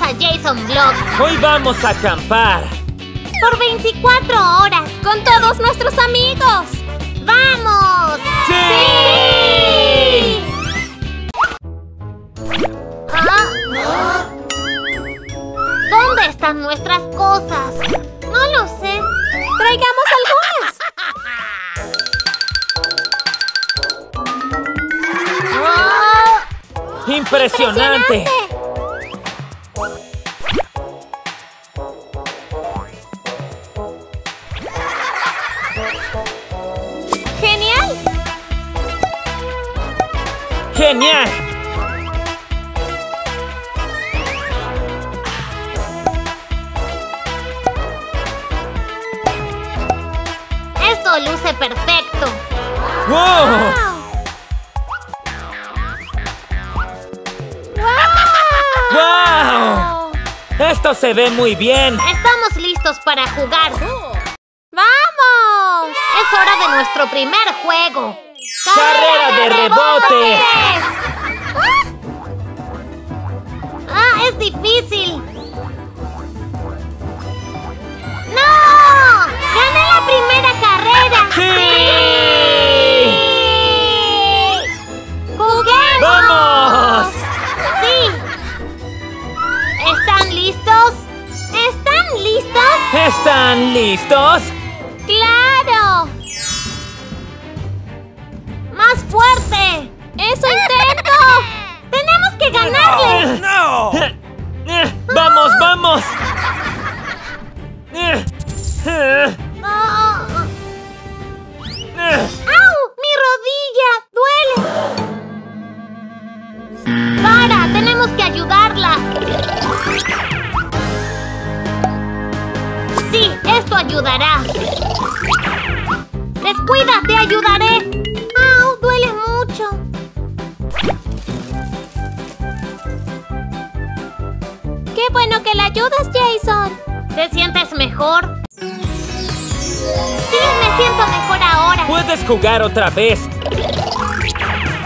A Jason Vlog. Hoy vamos a acampar por 24 horas con todos nuestros amigos. ¡Vamos! ¡Sí! ¡Sí! ¿Ah? ¿Dónde están nuestras cosas? No lo sé. Traigamos algunas. ¡Oh! ¡Impresionante! ¡Genial! Esto luce perfecto. ¡Wow! ¡Wow! ¡Wow! Esto se ve muy bien. Estamos listos para jugar. ¡Vamos! Es hora de nuestro primer juego. ¡Carrera de rebotes! ¡Ah! ¡Es difícil! ¡No! ¡Gané la primera carrera! ¡Sí! ¡Juguemos! ¡Vamos! ¡Sí! ¿Están listos? ¿Están listos? ¿Están listos? ¡Claro! ¡Más fuerte! ¡Eso intento! ¡Tenemos que ganarle! ¡No! ¡Vamos, vamos! ¡Au! ¡Mi rodilla! ¡Duele! ¡Para! ¡Tenemos que ayudarla! ¡Sí! ¡Esto ayudará! ¡Descuida! ¡Te ayudaré! ¡Duele mucho! ¡Qué bueno que la ayudas, Jason! ¿Te sientes mejor? ¡Sí, me siento mejor ahora! ¡Puedes jugar otra vez!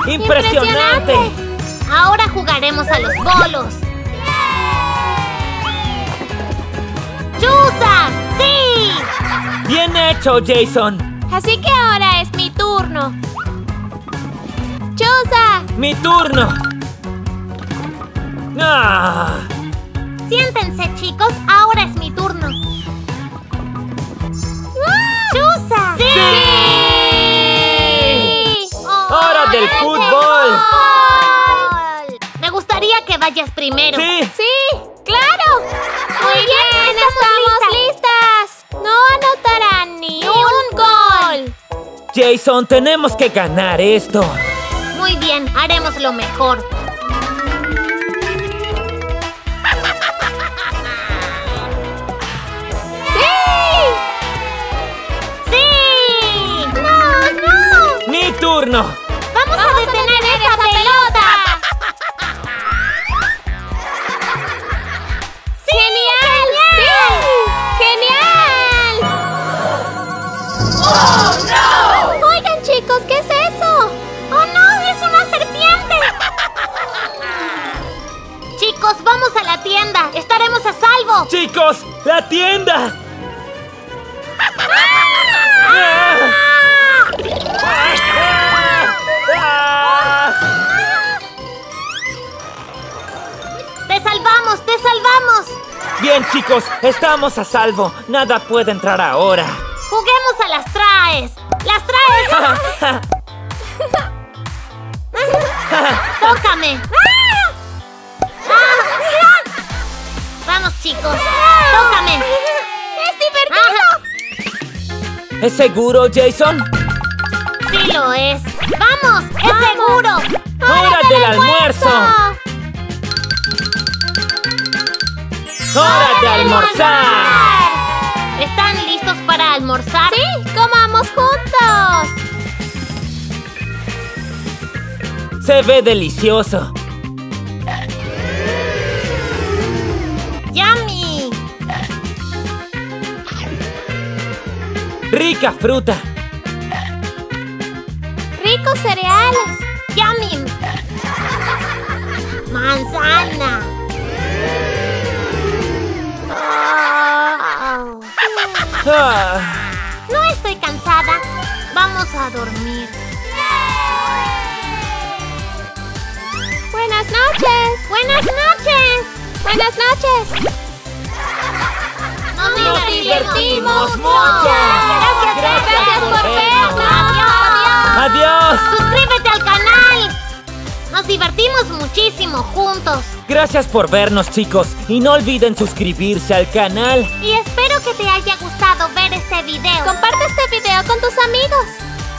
¡Impresionante! Ahora jugaremos a los bolos. ¡Chusa! ¡Sí! ¡Bien hecho, Jason! Así que ahora es mi turno. ¡Chusa! ¡Mi turno! ¡Ah! Siéntense, chicos. Ahora es mi turno. ¡Chusa! ¡Sí! ¡Sí! ¡Oh! ¡Hora del fútbol! Me gustaría que vayas primero. ¡Sí! ¡Sí! ¡Claro! ¡Muy bien! ¡Estamos listas! ¡No anotarán ni un gol! Jason, tenemos que ganar esto. Muy bien, haremos lo mejor. ¡Sí! ¡Sí! ¡No, no! ¡Mi turno! ¡Vamos a detener esa pelota! ¡Sí! ¡Genial! ¡Sí! ¡Genial! ¡Oh, no! Oigan, chicos, ¿qué es eso? ¡Oh, no! ¡Es una serpiente! Chicos, vamos a la tienda. Estaremos a salvo. Chicos, la tienda. ¡Te salvamos! ¡Te salvamos! Bien, chicos, estamos a salvo. Nada puede entrar ahora. Juguemos a las traes. ¡Las traes! ¡Tócame! Vamos, chicos. ¡Tócame! ¡Es divertido! Ajá. ¿Es seguro, Jason? Sí lo es. ¡Vamos! ¡Es seguro! ¡Hora del almuerzo! ¡Hora de almorzar! ¿Están listos para almorzar? ¡Sí! ¡Comamos juntos! ¡Se ve delicioso! ¡Rica fruta! ¡Ricos cereales! ¡Yummy! ¡Manzana! Oh. No estoy cansada. Vamos a dormir. ¡Buenas noches! ¡Buenas noches! ¡Buenas noches! ¡Nos divertimos mucho! ¡Gracias por vernos! ¡Adiós! ¡Suscríbete al canal! ¡Nos divertimos muchísimo juntos! Gracias por vernos, chicos. Y no olviden suscribirse al canal. Y espero que te haya gustado ver este video. Comparte este video con tus amigos.